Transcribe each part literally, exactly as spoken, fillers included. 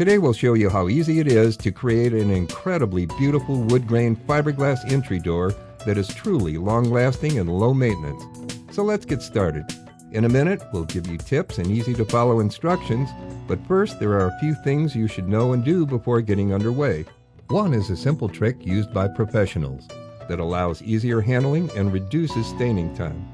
Today we'll show you how easy it is to create an incredibly beautiful wood grain fiberglass entry door that is truly long-lasting and low maintenance. So let's get started. In a minute, we'll give you tips and easy to follow instructions, but first there are a few things you should know and do before getting underway. One is a simple trick used by professionals that allows easier handling and reduces staining time.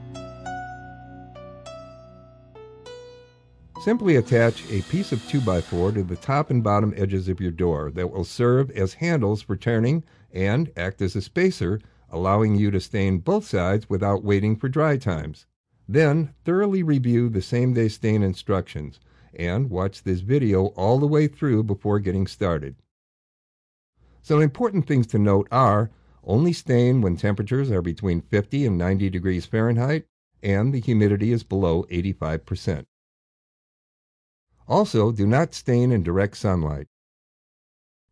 Simply attach a piece of two by four to the top and bottom edges of your door that will serve as handles for turning and act as a spacer, allowing you to stain both sides without waiting for dry times. Then, thoroughly review the same-day stain instructions and watch this video all the way through before getting started. Some important things to note are, only stain when temperatures are between fifty and ninety degrees Fahrenheit and the humidity is below eighty-five percent. Also, do not stain in direct sunlight.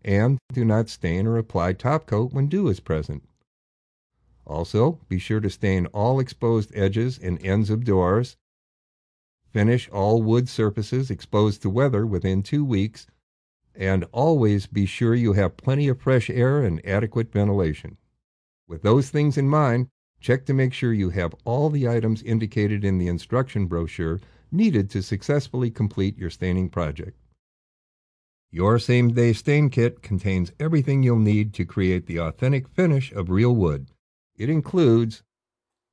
And do not stain or apply top coat when dew is present. Also, be sure to stain all exposed edges and ends of doors. Finish all wood surfaces exposed to weather within two weeks. And always be sure you have plenty of fresh air and adequate ventilation. With those things in mind, check to make sure you have all the items indicated in the instruction brochure needed to successfully complete your staining project. Your same-day stain kit contains everything you'll need to create the authentic finish of real wood. It includes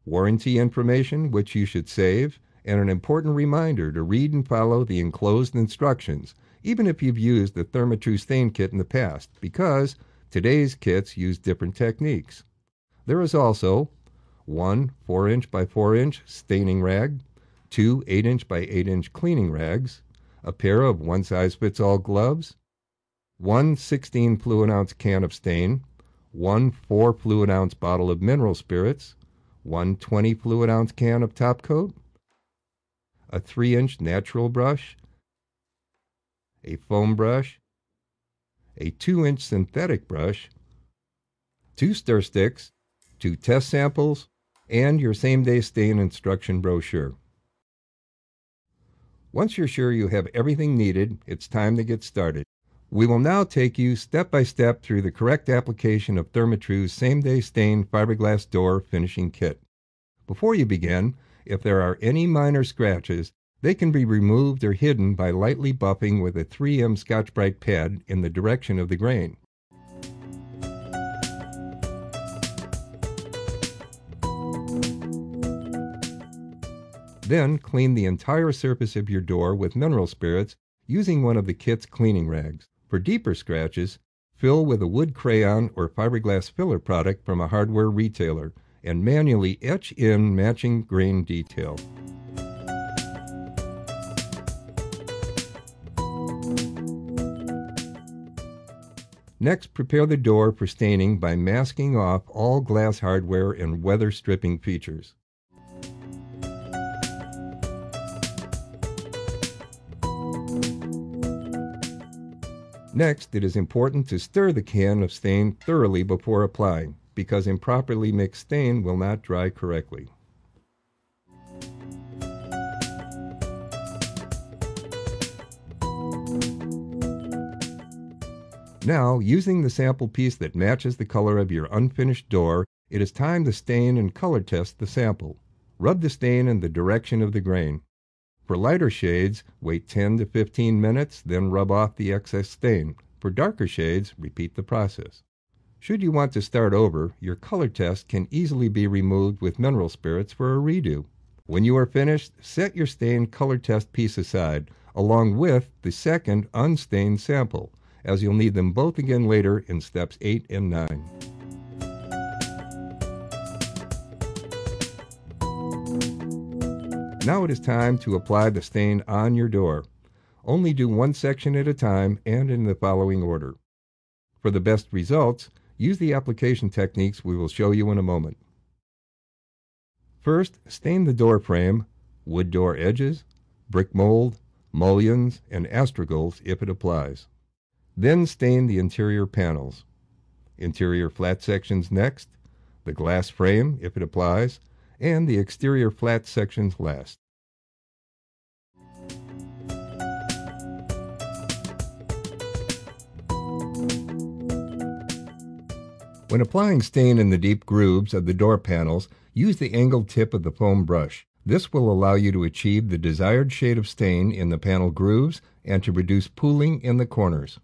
warranty information, which you should save, and an important reminder to read and follow the enclosed instructions, even if you've used the Therma-Tru stain kit in the past, because today's kits use different techniques. There is also one four inch by four inch staining rag, two eight inch by eight inch cleaning rags, a pair of one-size-fits-all gloves, one sixteen fluid ounce can of stain, one four fluid ounce bottle of mineral spirits, one twenty fluid ounce can of top coat, a three inch natural brush, a foam brush, a two inch synthetic brush, two stir sticks, two test samples, and your same-day stain instruction brochure. Once you're sure you have everything needed, it's time to get started. We will now take you step-by-step step through the correct application of Therma-Tru's same-day stain fiberglass door finishing kit. Before you begin, if there are any minor scratches, they can be removed or hidden by lightly buffing with a three M Scotch-Brite pad in the direction of the grain. Then clean the entire surface of your door with mineral spirits using one of the kit's cleaning rags. For deeper scratches, fill with a wood crayon or fiberglass filler product from a hardware retailer and manually etch in matching grain detail. Next, prepare the door for staining by masking off all glass hardware and weather stripping features. Next, it is important to stir the can of stain thoroughly before applying, because improperly mixed stain will not dry correctly. Now, using the sample piece that matches the color of your unfinished door, it is time to stain and color test the sample. Rub the stain in the direction of the grain. For lighter shades, wait ten to fifteen minutes, then rub off the excess stain. For darker shades, repeat the process. Should you want to start over, your color test can easily be removed with mineral spirits for a redo. When you are finished, set your stained color test piece aside, along with the second unstained sample, as you'll need them both again later in steps eight and nine. Now it is time to apply the stain on your door. Only do one section at a time and in the following order. For the best results, use the application techniques we will show you in a moment. First, stain the door frame, wood door edges, brick mold, mullions, and astragals if it applies. Then stain the interior panels, interior flat sections next, the glass frame if it applies, and the exterior flat sections last. When applying stain in the deep grooves of the door panels, use the angled tip of the foam brush. This will allow you to achieve the desired shade of stain in the panel grooves and to reduce pooling in the corners.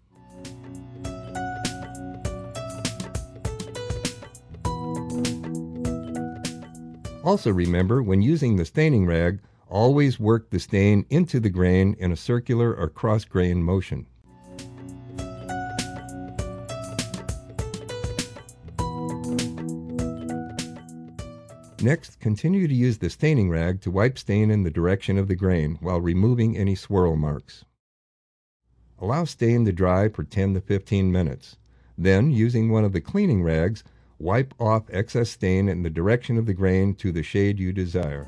Also remember, when using the staining rag, always work the stain into the grain in a circular or cross-grain motion. Next, continue to use the staining rag to wipe stain in the direction of the grain while removing any swirl marks. Allow stain to dry for ten to fifteen minutes. Then, using one of the cleaning rags, wipe off excess stain in the direction of the grain to the shade you desire.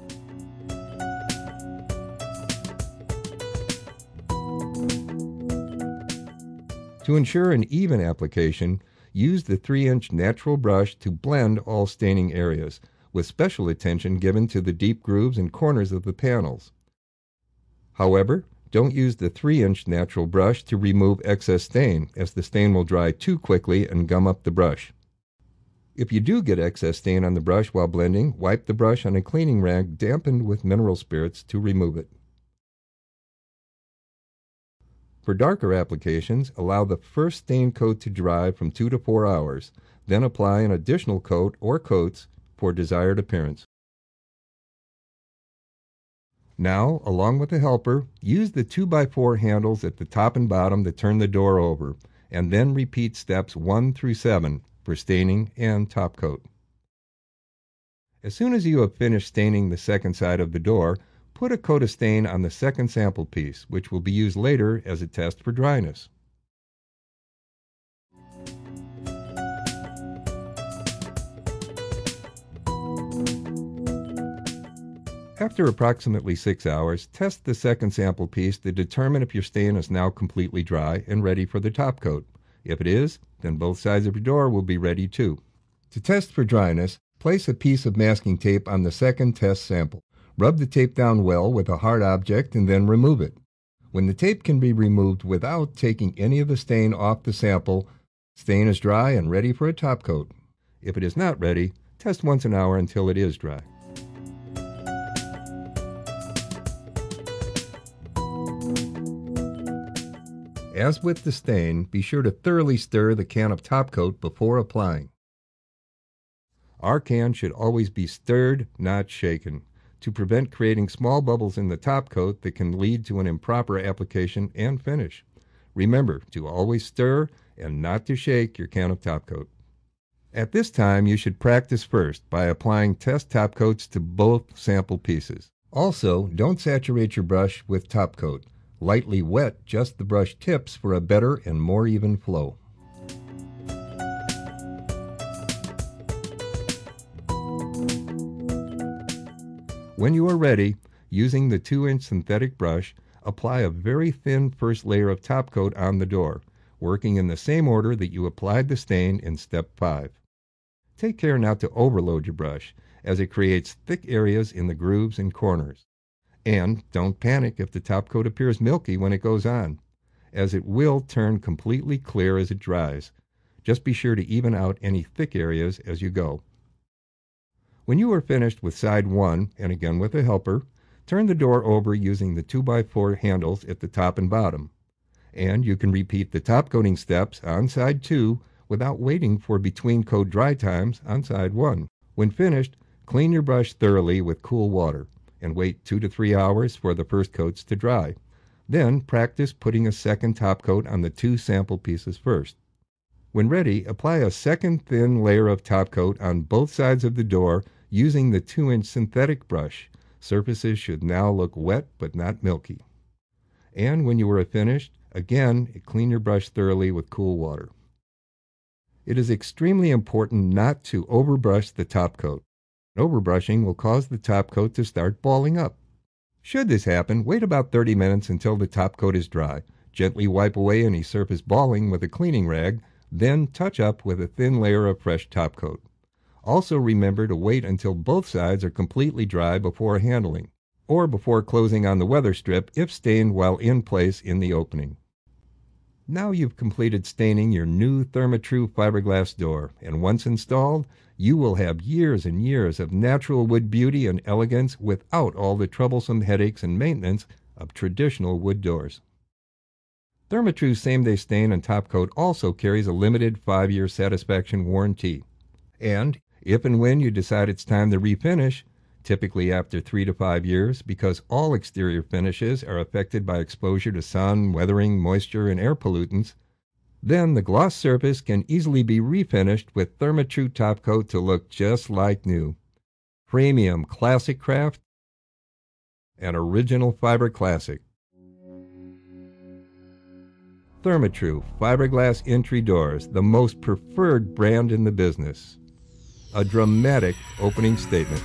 To ensure an even application, use the three inch natural brush to blend all staining areas, with special attention given to the deep grooves and corners of the panels. However, don't use the three inch natural brush to remove excess stain, as the stain will dry too quickly and gum up the brush. If you do get excess stain on the brush while blending, wipe the brush on a cleaning rag dampened with mineral spirits to remove it. For darker applications, allow the first stain coat to dry from two to four hours, then apply an additional coat or coats for desired appearance. Now, along with the helper, use the two by four handles at the top and bottom to turn the door over, and then repeat steps one through seven. For staining and top coat. As soon as you have finished staining the second side of the door, put a coat of stain on the second sample piece, which will be used later as a test for dryness. After approximately six hours, test the second sample piece to determine if your stain is now completely dry and ready for the top coat. If it is, then both sides of your door will be ready too. To test for dryness, place a piece of masking tape on the second test sample. Rub the tape down well with a hard object and then remove it. When the tape can be removed without taking any of the stain off the sample, stain is dry and ready for a top coat. If it is not ready, test once an hour until it is dry. As with the stain, be sure to thoroughly stir the can of top coat before applying. Our can should always be stirred, not shaken, to prevent creating small bubbles in the top coat that can lead to an improper application and finish. Remember to always stir and not to shake your can of top coat. At this time, you should practice first by applying test top coats to both sample pieces. Also, don't saturate your brush with top coat. Lightly wet just the brush tips for a better and more even flow. When you are ready, using the two inch synthetic brush, apply a very thin first layer of top coat on the door, working in the same order that you applied the stain in step five. Take care not to overload your brush, as it creates thick areas in the grooves and corners. And don't panic if the top coat appears milky when it goes on, as it will turn completely clear as it dries. Just be sure to even out any thick areas as you go. When you are finished with side one, and again with a helper, turn the door over using the two by four handles at the top and bottom. And you can repeat the top coating steps on side two without waiting for between coat dry times on side one. When finished, clean your brush thoroughly with cool water and wait two to three hours for the first coats to dry. Then practice putting a second top coat on the two sample pieces first. When ready, apply a second thin layer of top coat on both sides of the door using the two inch synthetic brush. Surfaces should now look wet but not milky. And when you are finished, again, clean your brush thoroughly with cool water. It is extremely important not to overbrush the top coat. Overbrushing will cause the top coat to start balling up. Should this happen, wait about thirty minutes until the top coat is dry. Gently wipe away any surface balling with a cleaning rag, then touch up with a thin layer of fresh top coat. Also remember to wait until both sides are completely dry before handling, or before closing on the weather strip if stained while in place in the opening. Now you've completed staining your new Therma-Tru fiberglass door, and once installed, you will have years and years of natural wood beauty and elegance without all the troublesome headaches and maintenance of traditional wood doors. Therma-Tru Same-Day Stain and Top Coat also carries a limited five year satisfaction warranty. And if and when you decide it's time to refinish, typically after three to five years, because all exterior finishes are affected by exposure to sun, weathering, moisture, and air pollutants, then the gloss surface can easily be refinished with Therma-Tru Top Coat to look just like new. Premium Classic Craft and Original Fiber Classic. Therma-Tru Fiberglass Entry Doors, the most preferred brand in the business. A dramatic opening statement.